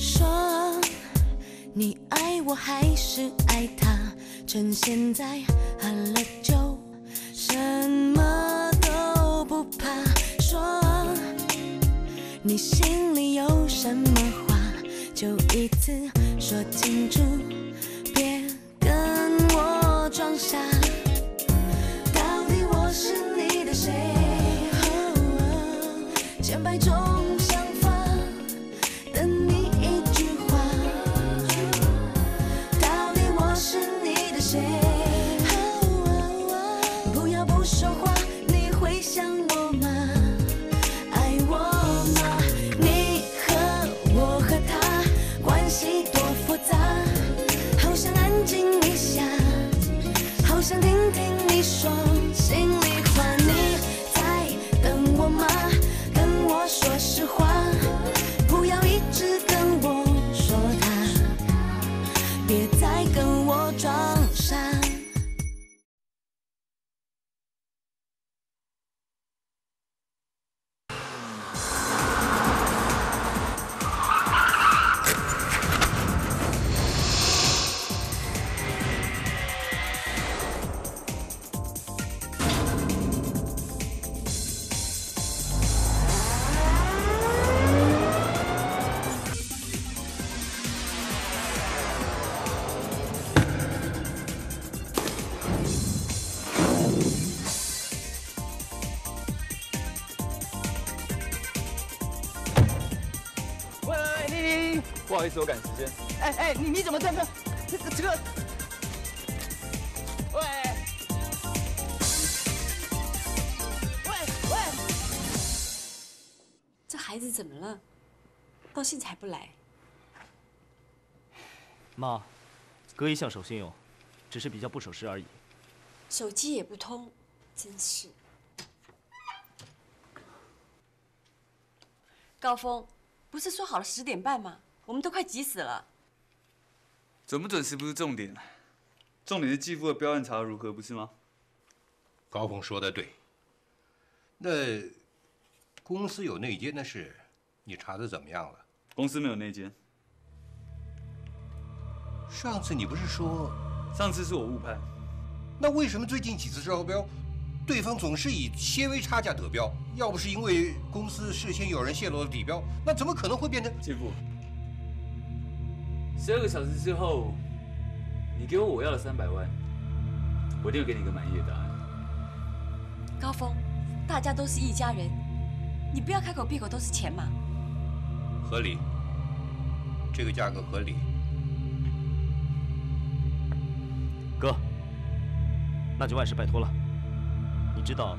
说你爱我还是爱他，趁现在喝了酒，什么都不怕。说你心里有什么话，就一次说清楚，别跟我装傻。到底我是你的谁？千百种想法，等你一句话。到底我是你的谁？不要不说话，你会想我吗？爱我吗？你和我和他关系多复杂，好想安静一下，好想听听你说心里话。你在等我吗？跟我说实话，不要一直跟我说他，别再跟我装傻。不好意思，我赶时间。哎，你怎么在这个？喂喂喂！这孩子怎么了？到现在还不来？妈，哥一向守信用，只是比较不守时而已。手机也不通，真是。高峰，不是说好了10:30吗？ 我们都快急死了。准不准时不是重点，重点是继父的标案查得如何，不是吗？高峰说的对。那公司有内奸的事，你查得怎么样了？公司没有内奸。上次你不是说？上次是我误判。那为什么最近几次招标，对方总是以些微差价得标？要不是因为公司事先有人泄露了底标，那怎么可能会变成？继父。 12个小时之后，你给我要的300万，我一定会给你一个满意的答案。高峰，大家都是一家人，你不要开口闭口都是钱嘛。合理，这个价格合理。哥，那就万事拜托了。你知道，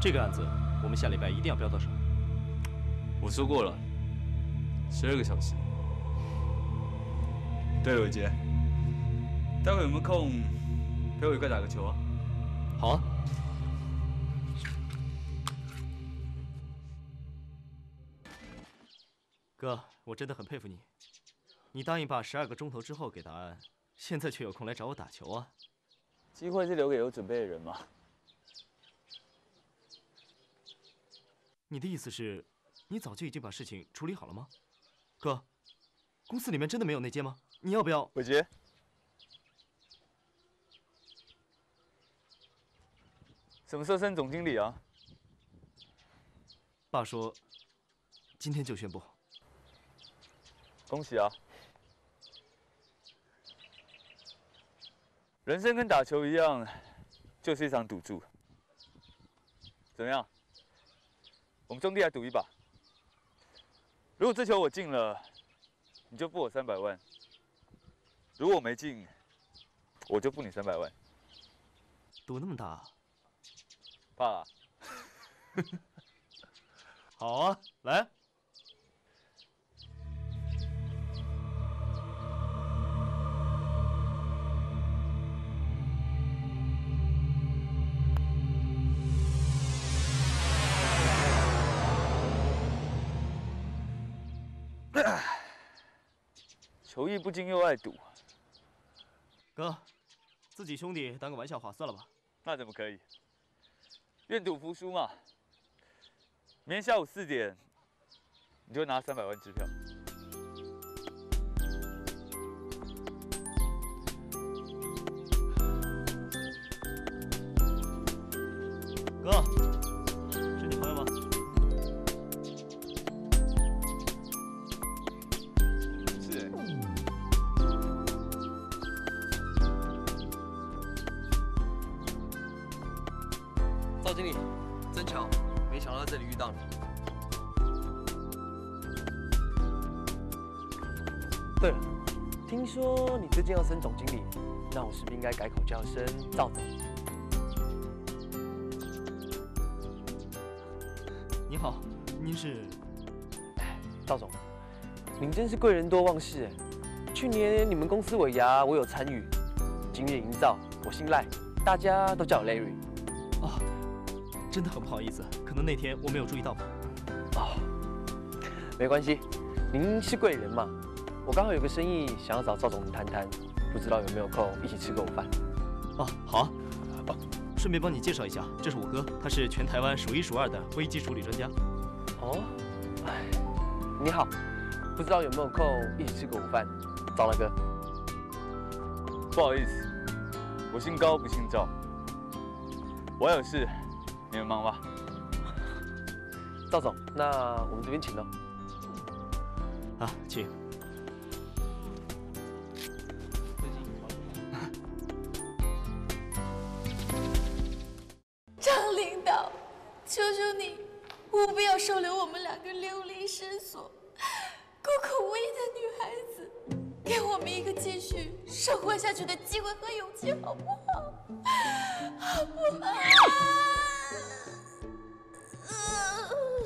这个案子我们下礼拜一定要标到手。我说过了，12个小时。 对，伟杰，待会有没有空陪我一块打个球啊？好啊。哥，我真的很佩服你，你答应爸12个钟头之后给答案，现在却有空来找我打球啊？机会是留给有准备的人嘛。你的意思是，你早就已经把事情处理好了吗？哥，公司里面真的没有内奸吗？ 你要不要？伟杰，什么时候升总经理啊？爸说，今天就宣布。恭喜啊！人生跟打球一样，就是一场赌注。怎么样？我们兄弟来赌一把。如果这球我进了，你就付我300万。 如果我没进，我就付你300万。赌那么大，啊，爸？好啊，来。球艺不精又爱赌。 哥，自己兄弟当个玩笑话算了吧。那怎么可以？愿赌服输嘛。明天下午4点，你就拿300万支票。 哥，是你朋友吗？是。赵经理，真巧，没想到在这里遇到你。对了，听说你最近要升总经理，那我是不是应该改口叫声赵总？ 您好，您是赵总，您真是贵人多忘事。去年你们公司尾牙，我有参与；今日营造，我姓赖，大家都叫我 Larry。哦，真的很不好意思，可能那天我没有注意到吧。哦，没关系，您是贵人嘛。我刚好有个生意想要找赵总谈谈，不知道有没有空一起吃个午饭？哦，好啊。 顺便帮你介绍一下，这是我哥，他是全台湾数1数2的危机处理专家。哦，哎，你好，不知道有没有空一起吃个午饭？赵大哥，不好意思，我姓高不姓赵，我有事，你们忙吧。赵总，那我们这边请喽。啊，请。求求你，务必要收留我们两个流离失所、孤苦无依的女孩子，给我们一个继续生活下去的机会和勇气，好不好？好不好？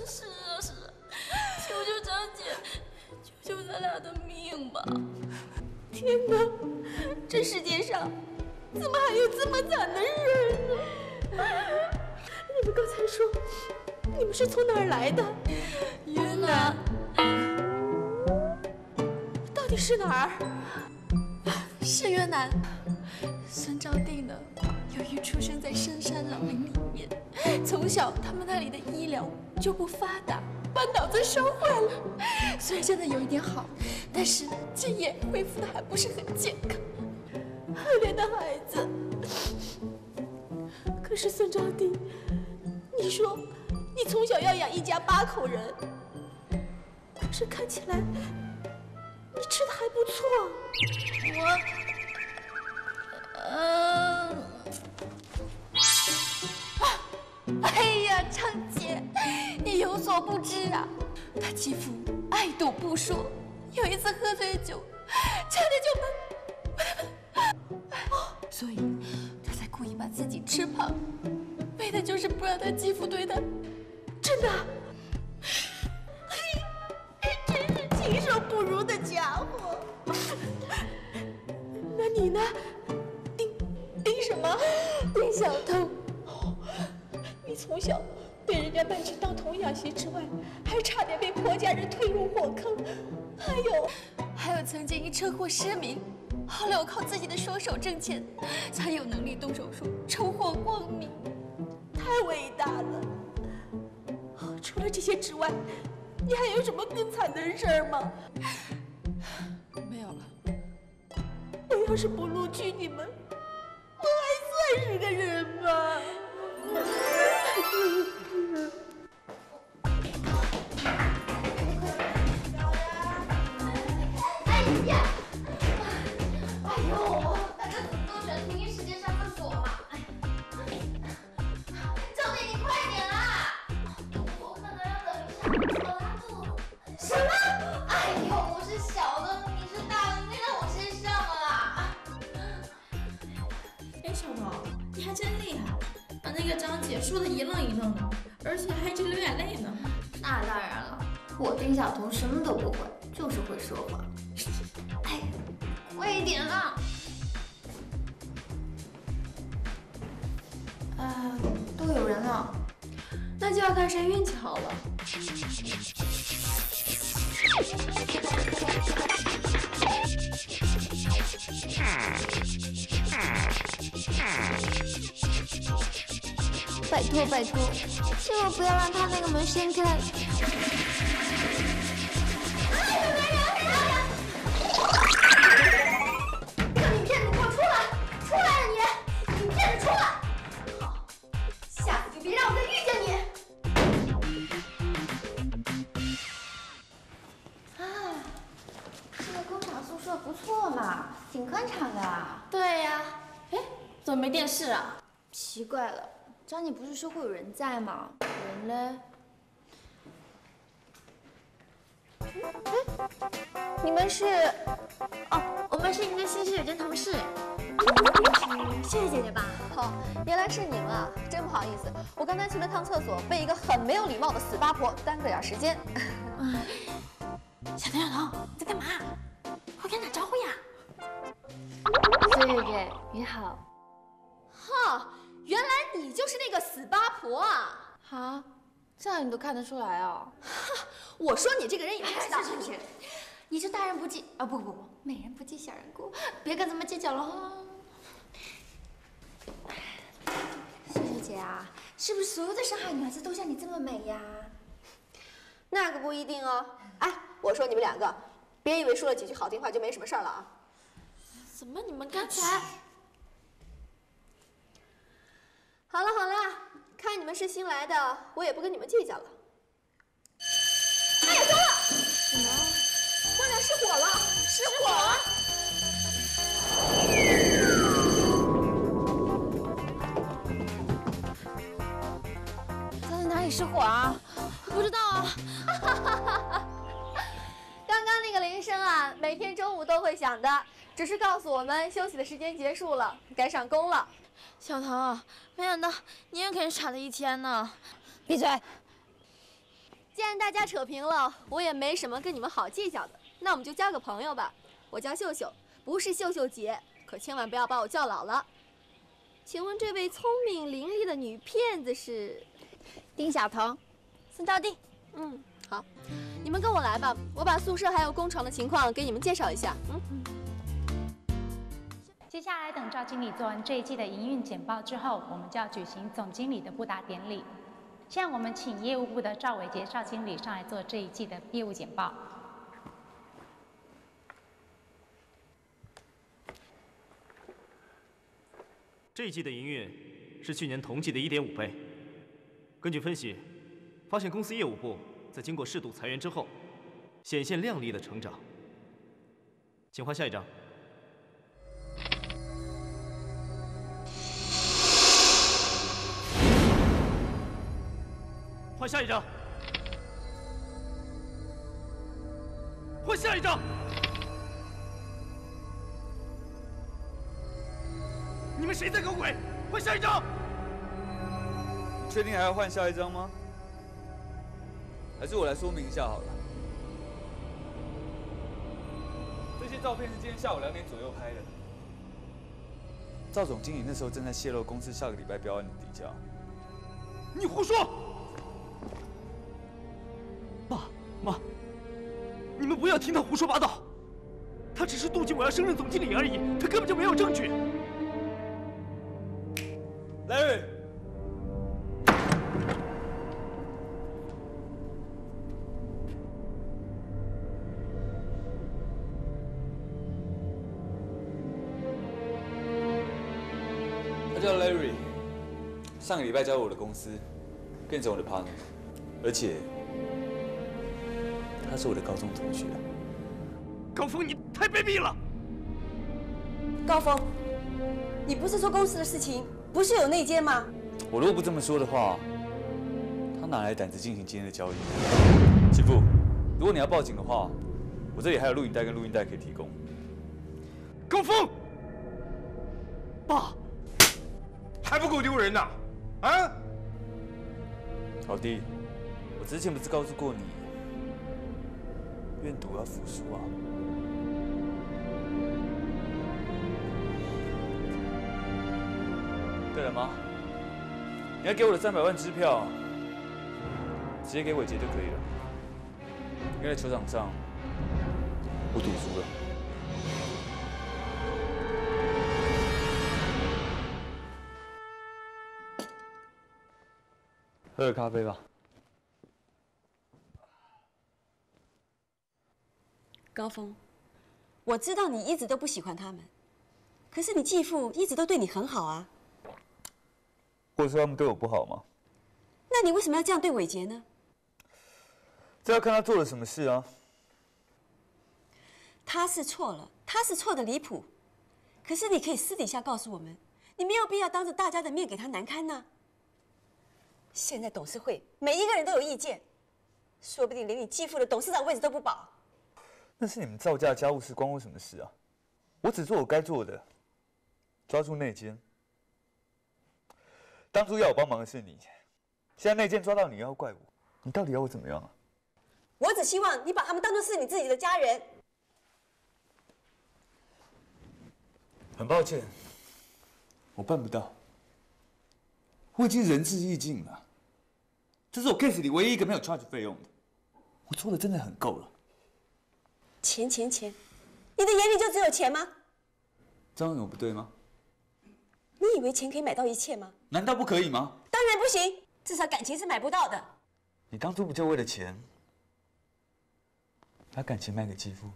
是啊是啊，求求张姐，求求咱俩的命吧！天哪，这世界上怎么还有这么惨的人呢？ 你们刚才说，你们是从哪儿来的？云南，到底是哪儿？是越南。孙招娣呢？由于出生在深山老林里面，从小他们那里的医疗就不发达，把脑子烧坏了。虽然现在有一点好，但是这也恢复的还不是很健康。可怜的孩子。可是孙招娣。 你说，你从小要养一家8口人，可是看起来你吃的还不错。我，哎呀，张姐，你有所不知啊，他继父爱赌不说，有一次喝醉酒，差点就所以他才故意把自己吃胖。 为的就是不让他继父对他，真的，真是禽兽不如的家伙。那你呢？盯什么？盯小偷。你从小被人家卖去当童养媳之外，还差点被婆家人推入火坑。还有曾经因车祸失明，后来我靠自己的双手挣钱，才有能力动手术，重获光明。 太伟大了！除了这些之外，你还有什么更惨的事儿吗？没有了。我要是不录取你们，我还算是个人吗？哎呀！哎呦，大家都选同一时间上厕所嘛。 什么？哎呦，我是小的，你是大的，你到我身上了啦！哎，小毛，你还真厉害，把那个张姐说的一愣一愣的，而且还一直流眼泪呢。那当然了，我跟小彤什么都不会，就是会说话。哎，快一点啦！都有人了，那就要看谁运气好了。拜托拜托，千万不要让他那个门掀开！啊！有没人？让你骗子给我出来！出来啊你！你骗子出来！好，下次就别让我再遇见你！啊，这个工厂宿舍不错嘛，挺宽敞的。对呀。哎，怎么没电视啊？奇怪了。 张姐不是说会有人在吗？人嘞？哎，你们是？哦，我们是你们新室友兼同事。谢谢姐姐吧。哦，原来是你们啊，真不好意思，我刚才去了趟厕所，被一个很没有礼貌的死八婆耽搁点时间。小唐，小唐，你在干嘛？快跟他打招呼呀！谢谢，你好。哈。 原来你就是那个死八婆啊！啊，这样你都看得出来啊？我说你这个人也不知道，你就大人不计啊，不不不，美人不计小人过，别跟咱们计较了哈。秀秀姐啊，是不是所有的上海女孩子都像你这么美呀？那个不一定哦。哎，我说你们两个，别以为说了几句好听话就没什么事儿了啊！怎么你们刚才？ 好了好了，看你们是新来的，我也不跟你们计较了。哎呀，糟了！怎么了？工厂失火了！失火了！咱在哪里失火啊？不知道啊。刚刚那个铃声啊，每天中午都会响的，只是告诉我们休息的时间结束了，该上工了。 小唐，没想到你也可以傻了一天呢！闭嘴！既然大家扯平了，我也没什么跟你们好计较的，那我们就交个朋友吧。我叫秀秀，不是秀秀姐，可千万不要把我叫老了。请问这位聪明伶俐的女骗子是？丁小彤，孙招娣。嗯，好，你们跟我来吧，我把宿舍还有工厂的情况给你们介绍一下。嗯。 接下来，等赵经理做完这一季的营运简报之后，我们就要举行总经理的布达典礼。现在，我们请业务部的赵伟杰赵经理上来做这一季的业务简报。这一季的营运是去年同季的 1.5 倍。根据分析，发现公司业务部在经过适度裁员之后，显现亮丽的成长。请换下一张。 换下一张，换下一张！你们谁在搞鬼？换下一张！你确定还要换下一张吗？还是我来说明一下好了。这些照片是今天下午2点左右拍的。赵总经理那时候正在泄露公司下个礼拜标案的底价。你胡说！ 妈，你们不要听他胡说八道，他只是妒忌我要升任总经理而已，他根本就没有证据。Larry， 他叫 Larry， 上个礼拜加入我的公司，变成我的 partner， 而且。 他是我的高中同学。高峰，你太卑鄙了！高峰，你不是说公司的事情不是有内奸吗？我如果不这么说的话，他哪来胆子进行今天的交易？媳妇，如果你要报警的话，我这里还有录影带跟录音带可以提供。高峰，爸，还不够丢人呐！啊！老弟，我之前不是告诉过你？ 愿赌要服输啊！对了，妈，你要给我的300万支票，直接给伟杰就可以了。因为在球场上，我赌输了。喝个咖啡吧。高峰，我知道你一直都不喜欢他们，可是你继父一直都对你很好啊。或者说他们对我不好吗？那你为什么要这样对伟杰呢？这要看他做了什么事啊。他是错了，他是错的离谱。可是你可以私底下告诉我们，你没有必要当着大家的面给他难堪呐。 现在董事会每一个人都有意见，说不定连你继父的董事长位置都不保。那是你们赵家家务事，关我什么事啊？我只做我该做的，抓住内奸。当初要我帮忙的是你，现在内奸抓到你，要怪我，你到底要我怎么样啊？我只希望你把他们当作是你自己的家人。很抱歉，我办不到。我已经仁至义尽了。 这是我 case 里唯一一个没有 charge 费用的，我做的真的很够了。钱，你的眼里就只有钱吗？这样有不对吗？你以为钱可以买到一切吗？难道不可以吗？当然不行，至少感情是买不到的。你当初不就为了钱，把感情卖给继父？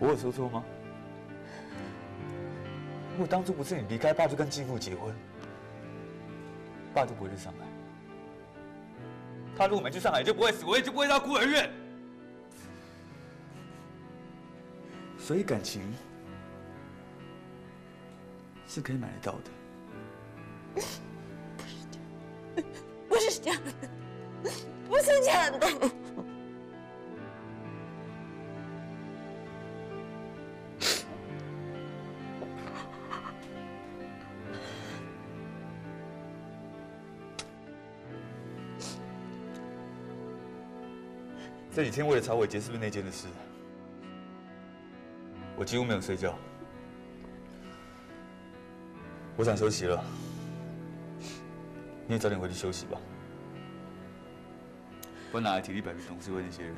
我有说错吗？如果当初不是你离开，爸就跟继父结婚，爸就不会去上海。他如果没去上海，就不会死，我也就不会到孤儿院。所以感情是可以买得到的。不是这样的。 这几天为了查伟杰是不是内奸的事，我几乎没有睡觉。我想休息了，你也早点回去休息吧。我哪来体力摆平董事会那些人？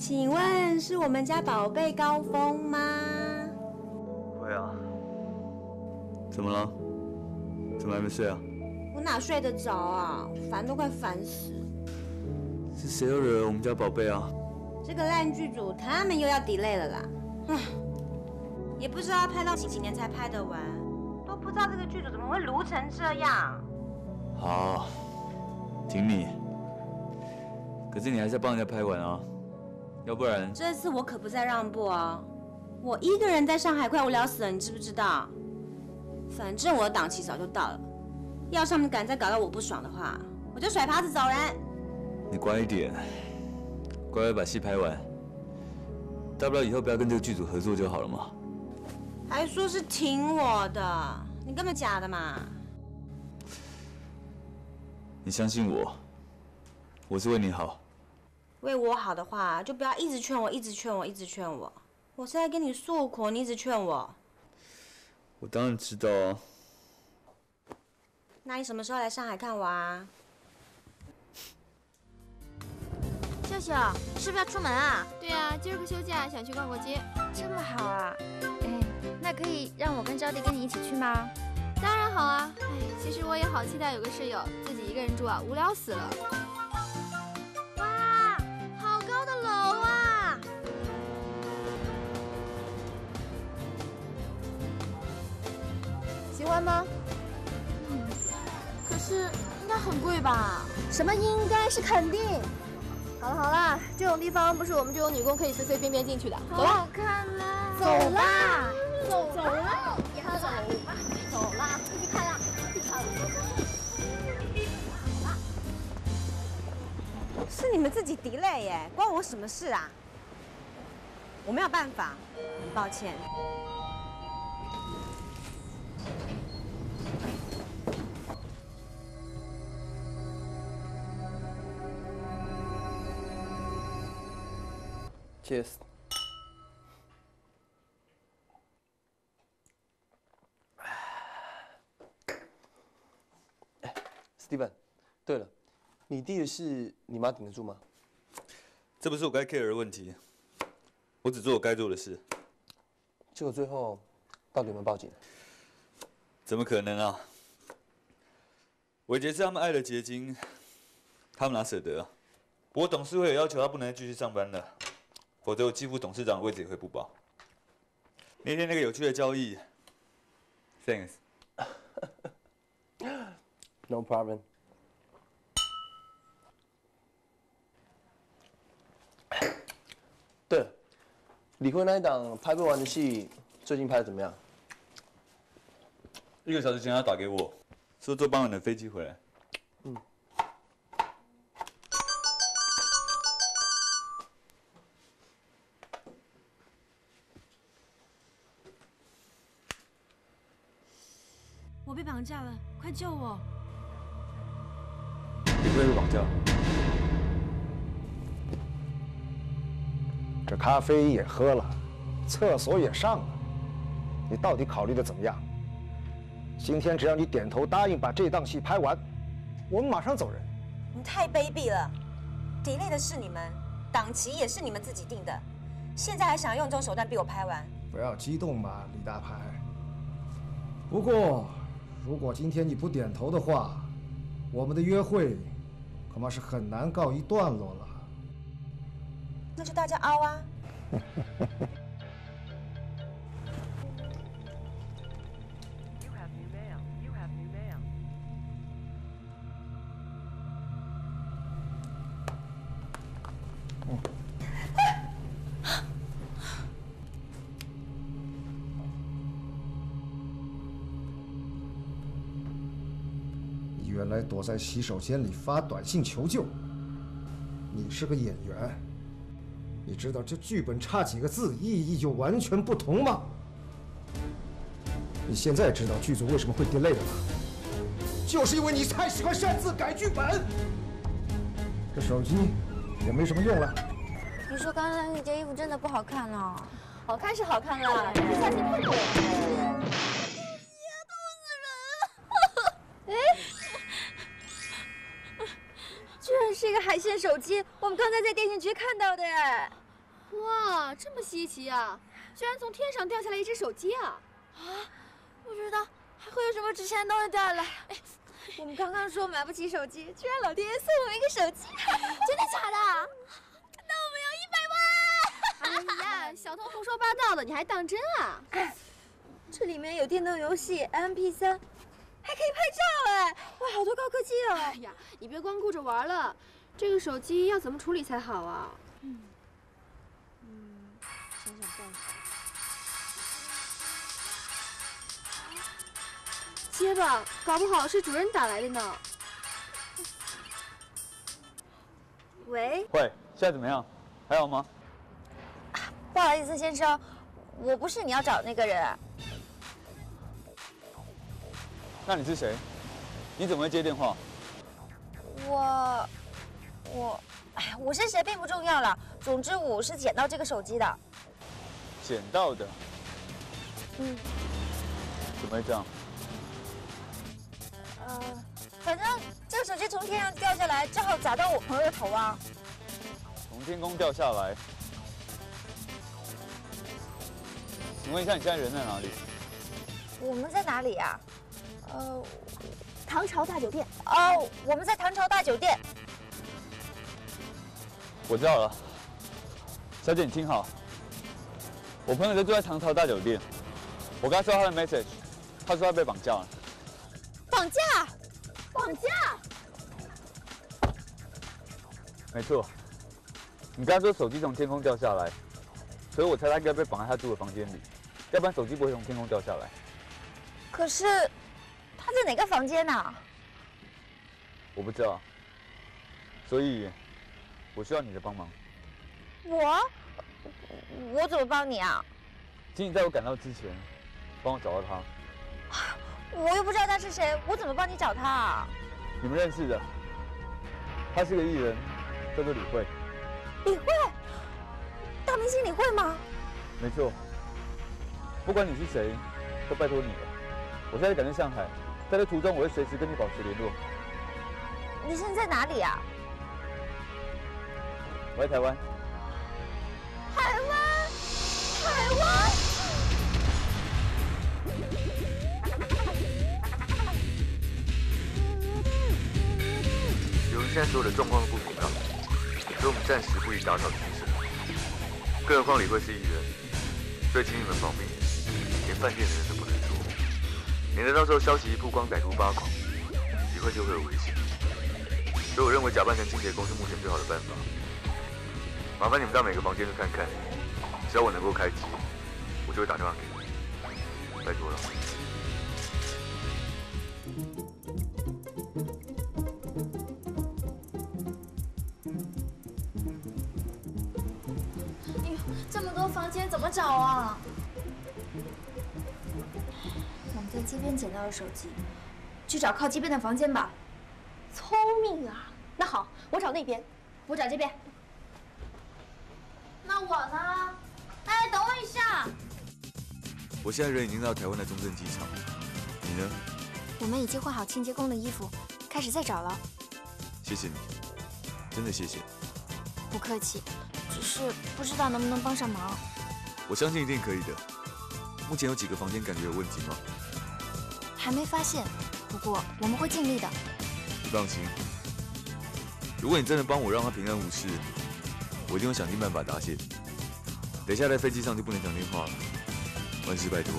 请问是我们家宝贝高峰吗？会啊。怎么了？怎么还没睡啊？我哪睡得着啊？烦都快烦死。是谁又惹了我们家宝贝啊？这个烂剧组他们又要 delay 了啦。唉，也不知道拍到几年才拍得完，都不知道这个剧组怎么会撸成这样。好，挺你。可是你还是要帮人家拍完啊。 要不然，这次我可不再让步哦！我一个人在上海快无聊死了，你知不知道？反正我的档期早就到了，要是他们敢再搞到我不爽的话，我就甩耙子走人。你乖一点，乖乖把戏拍完，大不了以后不要跟这个剧组合作就好了嘛。还说是挺我的，你根本假的嘛！你相信我，我是为你好。 为我好的话，就不要一直劝我。我是在跟你诉苦，你一直劝我。我当然知道啊。那你什么时候来上海看我啊？秀秀，是不是要出门啊？对啊，今儿个休假，想去逛逛街。这么好啊？哎，那可以让我跟招娣跟你一起去吗？当然好啊。哎，其实我也好期待有个室友，自己一个人住啊，无聊死了。 喜欢吗？嗯，可是应该很贵吧？什么应该是肯定。好了，这种地方不是我们这种女工可以随便进去的。走啦！好看啦！走啦！也走啦！走啦！出去看啦！们自己 delay 耶，关我什么事啊？我没有办法，很抱歉。 Cheers. 哎 ，Steven， 对了，你弟的事你妈顶得住吗？这不是我该 care 的问题，我只做我该做的事。结果最后到底有没有报警？怎么可能啊！伟杰是他们爱的结晶，他们哪舍得啊？不过董事会有要求，他不能继续上班了。 否则我继父董事长的位置也会不保。那天那个有趣的交易 ，thanks。No problem。对了，李坤那一档拍不完的戏，最近拍的怎么样？1个小时前他打给我，说坐傍晚的飞机回来。嗯。 我被绑架了，快救我！你不会被绑架。这咖啡也喝了，厕所也上了，你到底考虑的怎么样？今天只要你点头答应把这档戏拍完，我们马上走人。你太卑鄙了 ！delay 的是你们，档期也是你们自己定的，现在还想用这种手段逼我拍完？不要激动嘛，李大牌。不过。 如果今天你不点头的话，我们的约会恐怕是很难告一段落了。那就大家凹啊！原来躲在洗手间里发短信求救。你是个演员，你知道这剧本差几个字意义就完全不同吗？你现在知道剧组为什么会 delay 了吗？就是因为你太喜欢擅自改剧本。这手机也没什么用了。你说刚才那件衣服真的不好看呢？好看是好看啦，可是夏天不冷。 是一个海鲜手机，我们刚才在电信局看到的哎！哇，这么稀奇啊！居然从天上掉下来一只手机啊！啊，不知道还会有什么值钱的东西掉下来。哎，我们刚刚说买不起手机，居然老天爷送我们一个手机，真的假的？那我们有100万！哎呀，小偷胡说八道的，你还当真啊？哎、这里面有电动游戏、MP3。 还可以拍照哎，哇，好多高科技哦！哎呀，你别光顾着玩了，这个手机要怎么处理才好啊？想想办法。接吧，搞不好是主任打来的呢。喂。喂，现在怎么样？还好吗？啊，不好意思，先生，我不是你要找那个人。 那你是谁？你怎么会接电话？我是谁并不重要了。总之我是捡到这个手机的。捡到的？嗯。怎么会这样？反正这个手机从天上掉下来，正好砸到我朋友的头啊。从天空掉下来？请问一下，你现在人在哪里？我们在哪里啊？ 唐朝大酒店。哦，我们在唐朝大酒店。我知道了，小姐，你听好，我朋友就住在唐朝大酒店。我刚收到他的 message， 他说他被绑架了。绑架？绑架？没错，你刚才说手机从天空掉下来，所以我猜他应该被绑在他住的房间里，要不然手机不会从天空掉下来。可是。 他在哪个房间呢？我不知道，所以我需要你的帮忙。我怎么帮你啊？请你在我赶到之前，帮我找到他。我又不知道他是谁，我怎么帮你找他啊？你们认识的，他是个艺人，叫做李慧。李慧，大明星李慧吗？没错。不管你是谁，都拜托你了。我现在赶去上海，在这途中我会随时跟你保持联络。你现在在哪里啊？我在台湾。台湾，台湾。 现在所有的状况都不明朗，所以我们暂时不宜打扰你们生活。更何况李慧是艺人，所以请你们保密，连饭店的人都不能说，免得到时候消息一曝光，歹徒发狂，李慧就会有危险。所以我认为假扮成清洁工是目前最好的办法。麻烦你们到每个房间去看看，只要我能够开机，我就会打电话给你，拜托了。 房间怎么找啊？我们在街边捡到了手机，去找靠街边的房间吧。聪明啊！那好，我找那边，我找这边。那我呢？哎，等我一下。我现在人已经到台湾的中正机场，你呢？我们已经换好清洁工的衣服，开始在找了。谢谢你，真的谢谢。不客气。 只是不知道能不能帮上忙，我相信一定可以的。目前有几个房间感觉有问题吗？还没发现，不过我们会尽力的。你放心，如果你真的帮我让他平安无事，我一定会想尽办法答谢你。等一下在飞机上就不能讲电话了，万事拜托。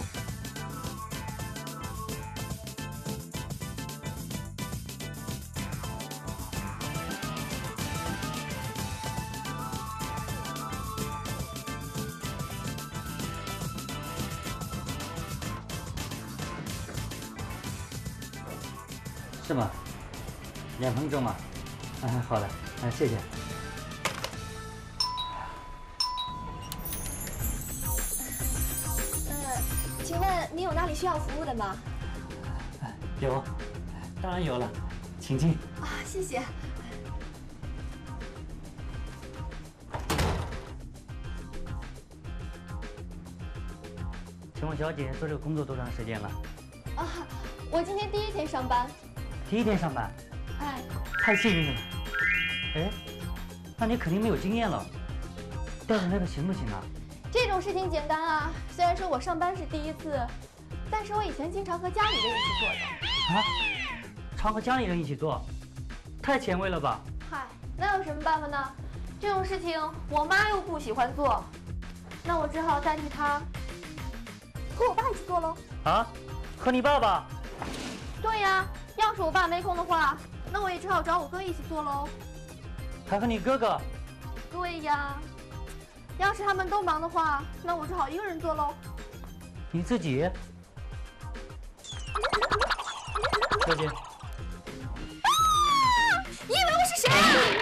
是吗？2分钟嘛，啊，好的，啊，谢谢。请问你有哪里需要服务的吗？有，当然有了，请进。啊，谢谢。请问小姐做这个工作多长时间了？啊，我今天第一天上班。 第一天上班，哎，太幸运了。哎，那你肯定没有经验了，带着那个行不行啊？这种事情简单啊，虽然说我上班是第一次，但是我以前经常和家里人一起做的。啊，常和家里人一起做，太前卫了吧？嗨，那有什么办法呢？这种事情我妈又不喜欢做，那我只好代替她和我爸一起做喽。啊，和你爸爸？对呀。 要是我爸没空的话，那我也只好找我哥一起做喽。还和你哥哥？对呀，要是他们都忙的话，那我只好一个人做喽。你自己？小姐。啊！你以为我是谁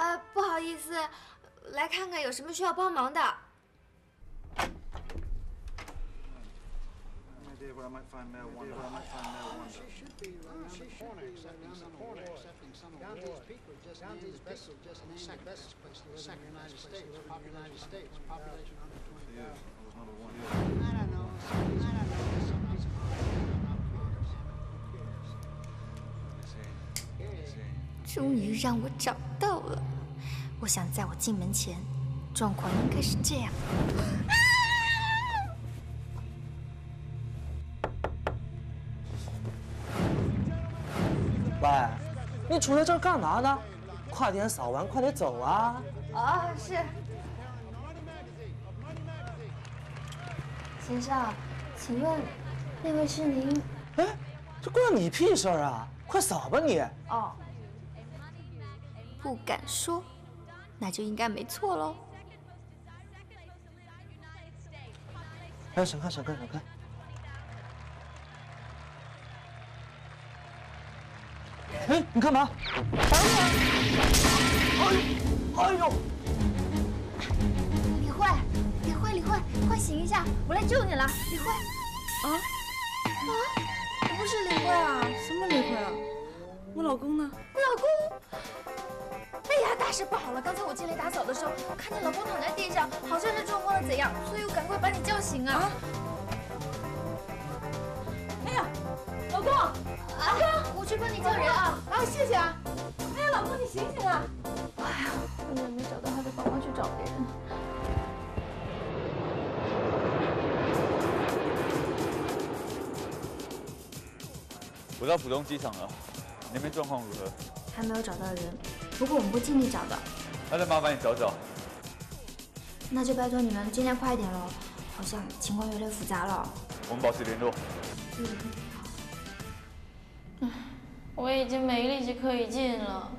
啊？不好意思，来看看有什么需要帮忙的。 Where I might find marijuana. Where I might find marijuana. Accepting some of the world's people, just named the vessel, just named the best place to live in the United States. United States population 120,000. Yeah, I was number one. I don't know. I don't know. Somebody's calling. 终于让我找到了。我想在我进门前，状况应该是这样。 喂，你杵在这儿干嘛呢？快点扫完，快点走啊！啊，是。先生，请问那位是您？哎，这关你屁事儿啊！快扫吧你！哦，不敢说，那就应该没错喽。哎，闪开，闪开，闪开！ 哎，你干嘛？等我！哎呦，哎呦！李慧，李慧，李慧，快醒一下，我来救你了，李慧。啊啊！我不是李慧啊！什么李慧啊？我老公呢？我老公？哎呀，大事不好了！刚才我进来打扫的时候，我看见老公躺在地上，好像是中风了怎样，所以我赶快把你叫醒啊！啊 老公，老公，我去帮你叫人啊！啊，谢谢啊！哎呀，老公，你醒醒啊！哎呀，我也没找到他的房，我去找别人。我到浦东机场了，那边状况如何？还没有找到人，不过我们会尽力找到。那就麻烦你找找。那就拜托你们尽量快一点喽，好像情况有点复杂了。我们保持联络。嗯。 我已经没力气可以进了，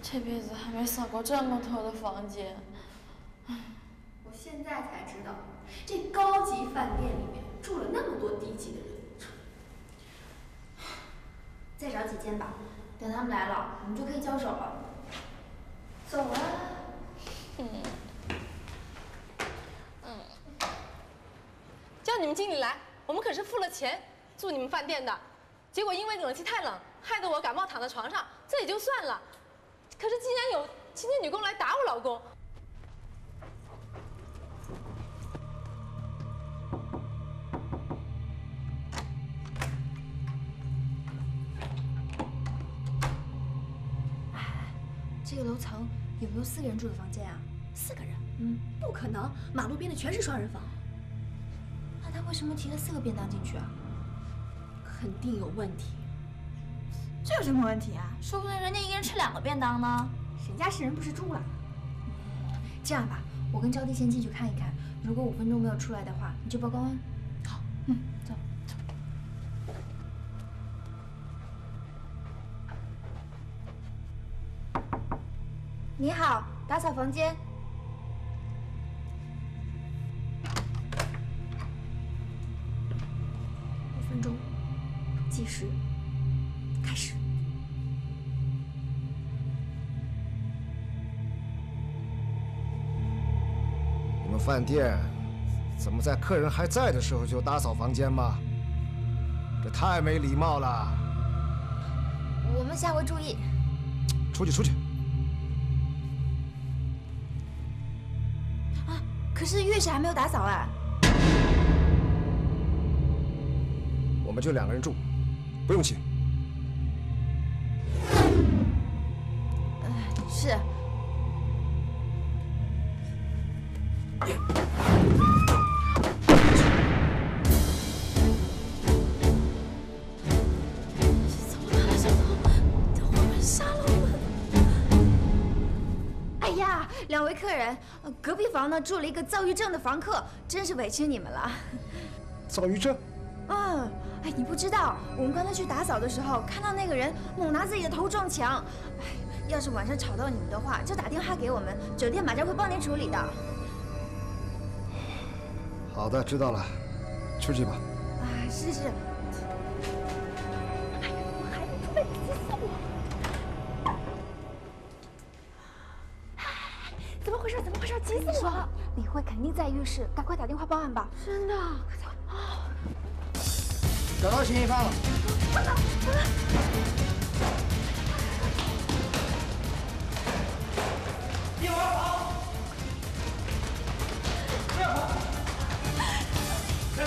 这辈子还没扫过这么多的房间。我现在才知道，这高级饭店里面住了那么多低级的人。再找几间吧，等他们来了，我们就可以交手了。走啊！叫你们经理来，我们可是付了钱住你们饭店的，结果因为冷气太冷。 害得我感冒躺在床上，这也就算了。可是竟然有清洁女工来打我老公。哎，这个楼层有没有4个人住的房间啊？4个人？嗯，不可能，马路边的全是双人房。那他为什么提了4个便当进去啊？肯定有问题。 这有什么问题啊？说不定人家一个人吃2个便当呢。谁家是人不是猪啊？这样吧，我跟招娣先进去看一看，如果5分钟没有出来的话，你就报公安。好，嗯，走走。你好，打扫房间。5分钟，计时。 开始。你们饭店怎么在客人还在的时候就打扫房间吗？这太没礼貌了。我们下回注意。出去，出去。啊，可是浴室还没有打扫啊。我们就2个人住，不用请。 是。怎么了？他们杀了我们！哎呀，2位客人，隔壁房呢住了一个躁郁症的房客，真是委屈你们了。躁郁症？嗯。 哎，你不知道，我们刚才去打扫的时候，看到那个人猛拿自己的头撞墙。哎，要是晚上吵到你们的话，就打电话给我们，酒店马上会帮您处理的。好的，知道了，出去吧。啊，是是。哎呀，我还不会急死我！怎么回事？怎么回事？急死我了！李慧肯定在浴室，赶快打电话报案吧。真的？快走！ 找到嫌疑犯了！别跑！不要跑！别跑！别跑！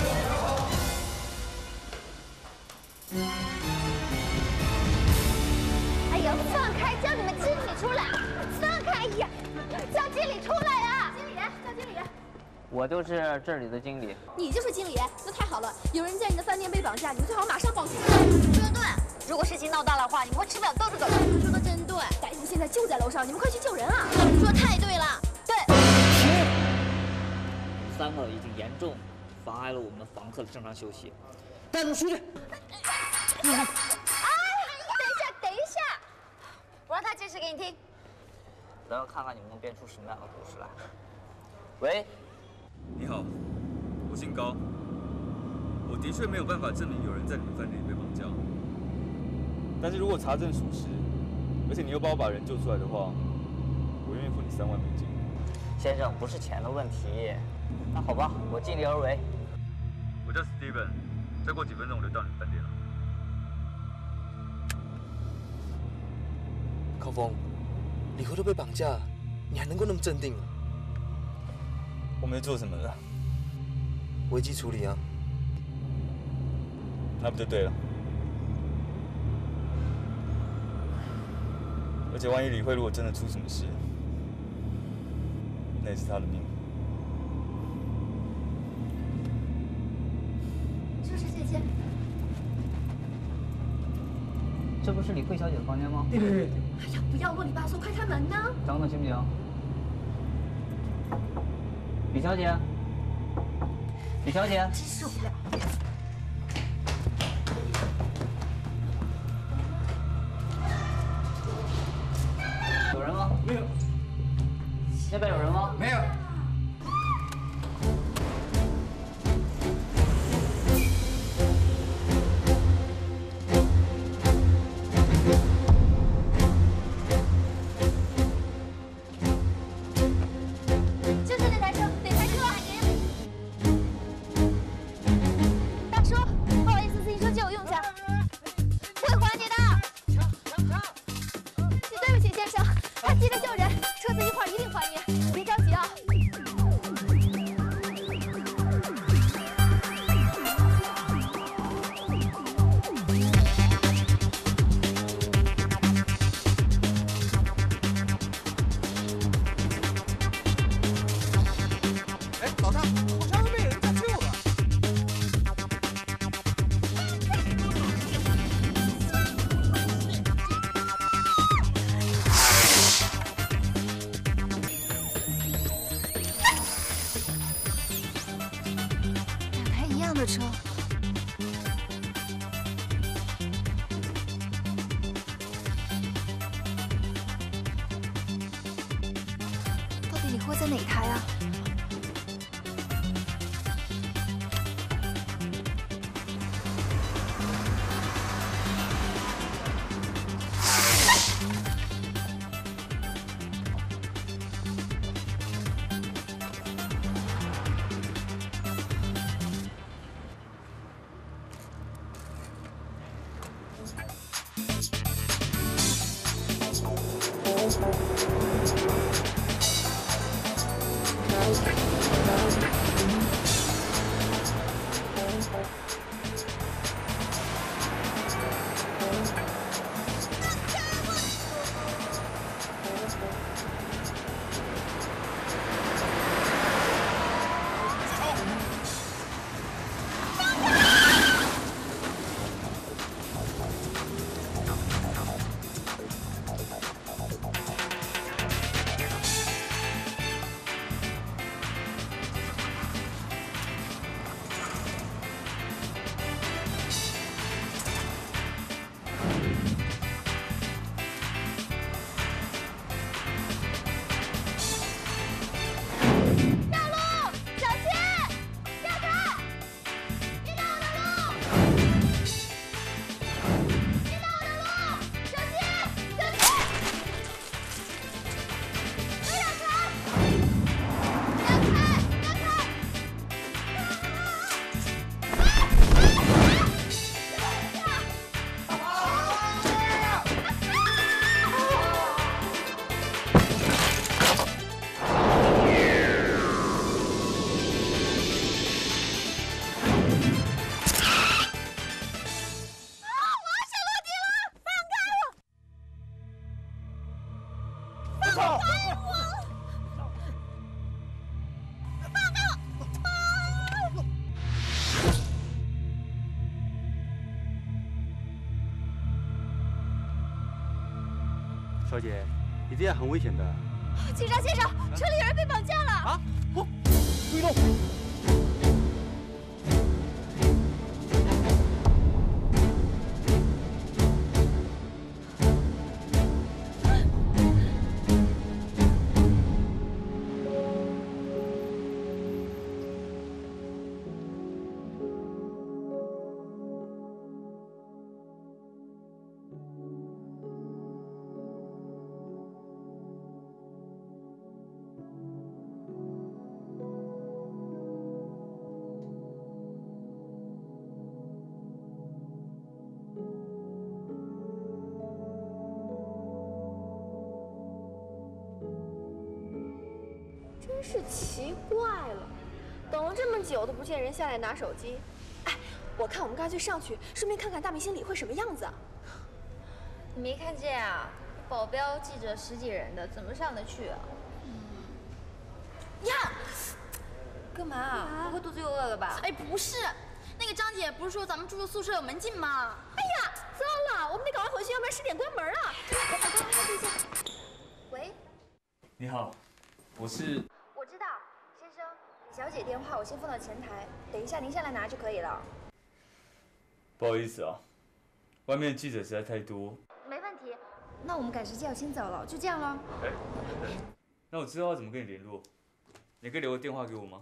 哎呦，放开！叫你们经理出来！放开！呀，叫经理出来啊！经理人，叫经理人。 我就是这里的经理，你就是经理，那太好了！有人在你的饭店被绑架，你们最好马上报警。说得对，如果事情闹大的话，你们会吃不了兜着走的。说的真对，歹徒现在就在楼上，你们快去救人啊！你说太对了，对。3个已经严重妨碍了我们房客的正常休息，带他们出去。哎，等一下，我让他解释给你听。咱们看看你们能编出什么样的故事来。喂。 你好，我姓高。我的确没有办法证明有人在你们饭店里被绑架，但是如果查证属实，而且你又帮我把人救出来的话，我愿意付你$30,000。先生，不是钱的问题。那好吧，我尽力而为。我叫 Steven， 再过几分钟我就到你饭店了。高峰，李辉都被绑架，你还能够那么镇定啊？我没做什么的，危机处理啊。那不就对了？ 而且，万一李慧如果真的出什么事，那也是她的命。是，姐姐，这不是李慧小姐的房间吗？对。哎呀，不要啰里吧嗦，快开门呐！等等，行不行？李小姐，李小姐，真受不了！ 没有，那边有人吗？没有。就是那台车，得开车。大叔，不好意思，自行车借我用一下。会还你的。对不起，先生。 他急着救人，车子一会儿一定还您，别着急啊！哎，老大，我上次被人家救了。我在哪台啊？小姐，你这样很危险的。警察先生，车里有人被绑架了。啊！不，不要动。真是奇怪了，等了这么久都不见人下来拿手机。哎，我看我们干脆上去，顺便看看大明星里会什么样子啊。你没看见啊？保镖记者十几人的，怎么上得去啊？呀，干嘛啊？不会肚子又饿了吧？哎，不是，那个张姐不是说咱们住宿舍有门禁吗？哎呀，糟了，我们得赶快回去，要不然10点关门啊。喂，你好，我知道，先生，李小姐电话我先放到前台，等一下您下来拿就可以了。不好意思啊，外面记者实在太多。没问题。 那我们赶时间，我先走了，就这样了。哎，那我知道要怎么跟你联络，你可以留个电话给我吗？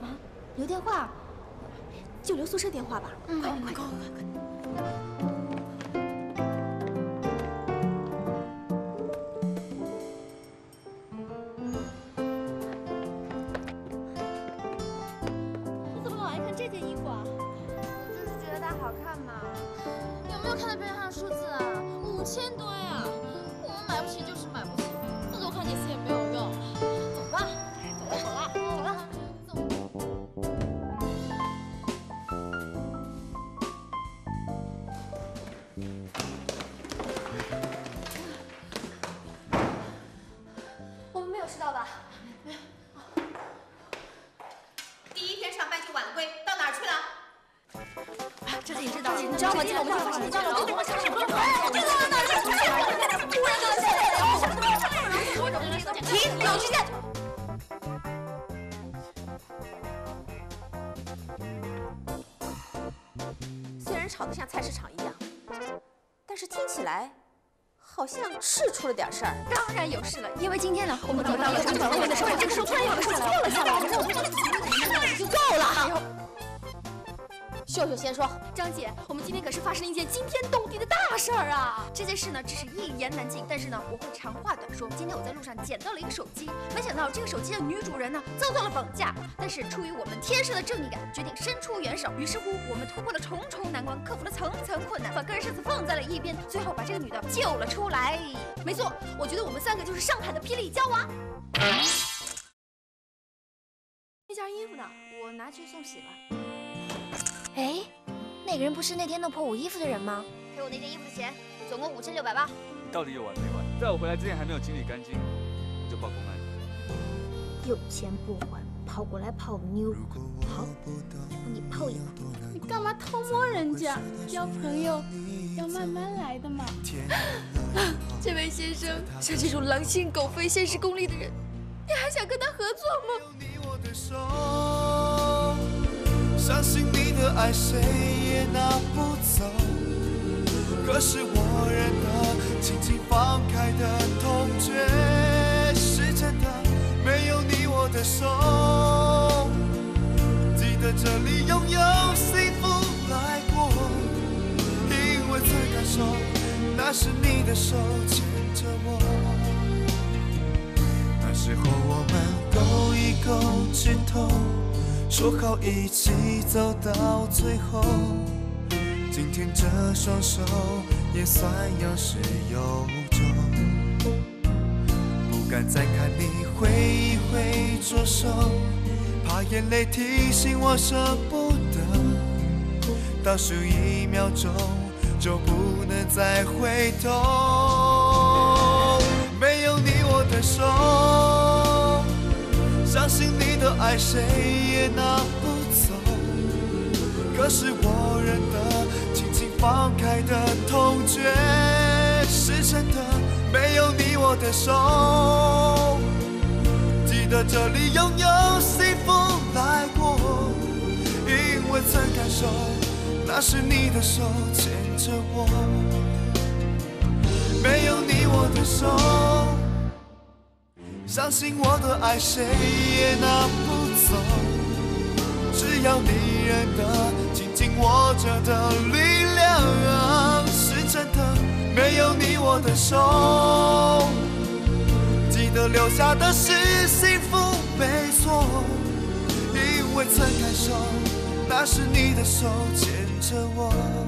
啊，留电话，就留宿舍电话吧。嗯，快快快快快！ 是出了点事儿，当然有事了。因为今天呢，我们走到了我们的收证书，突然有人过了下来，就够了。秀秀先说，张姐，我们今天可是发生了一件惊天动地的大事儿啊！这件事呢，只是一言难尽，但是呢，我会长话短说。今天我在路上捡到了一个手机，没想到这个手机的女主人呢，遭到了绑架。但是出于我们天生的正义感，决定伸出援手。于是乎，我们突破了重重难关，克服了层层困难，把个人身子放在了一边，最后把这个女的救了出来。没错，我觉得我们3个就是上海的霹雳娇娃。那件衣服呢？我拿去送洗了。 哎，那个人不是那天弄破我衣服的人吗？赔我那件衣服的钱，总共5680。你到底有完没完？在我回来之前还没有清理干净，我就报公安。有钱不还，跑过来泡妞，好，你泡一泡。你干嘛偷摸人家？交朋友要慢慢来的嘛。这位先生，像这种狼心狗肺、现实功利的人，你还想跟他合作吗？ 相信你的爱谁也拿不走，可是我忍得轻轻放开的痛觉，是真的没有你我的手。记得这里拥有幸福来过，因为曾感受那是你的手牵着我。那时候我们勾一勾指头。 说好一起走到最后，今天这双手也算有始有终。不敢再看你挥一挥左手，怕眼泪提醒我舍不得。倒数1秒钟就不能再回头，没有你我的手。 相信你的爱谁也拿不走，可是我忍得轻轻放开的痛觉，是真的没有你我的手。记得这里拥有幸福来过，因为曾感受那是你的手牵着我，没有你我的手。 相信我的爱，谁也拿不走。只要你认得紧紧握着的力量，是真的没有你我的手。记得留下的是幸福，没错。因为曾感受，那是你的手牵着我。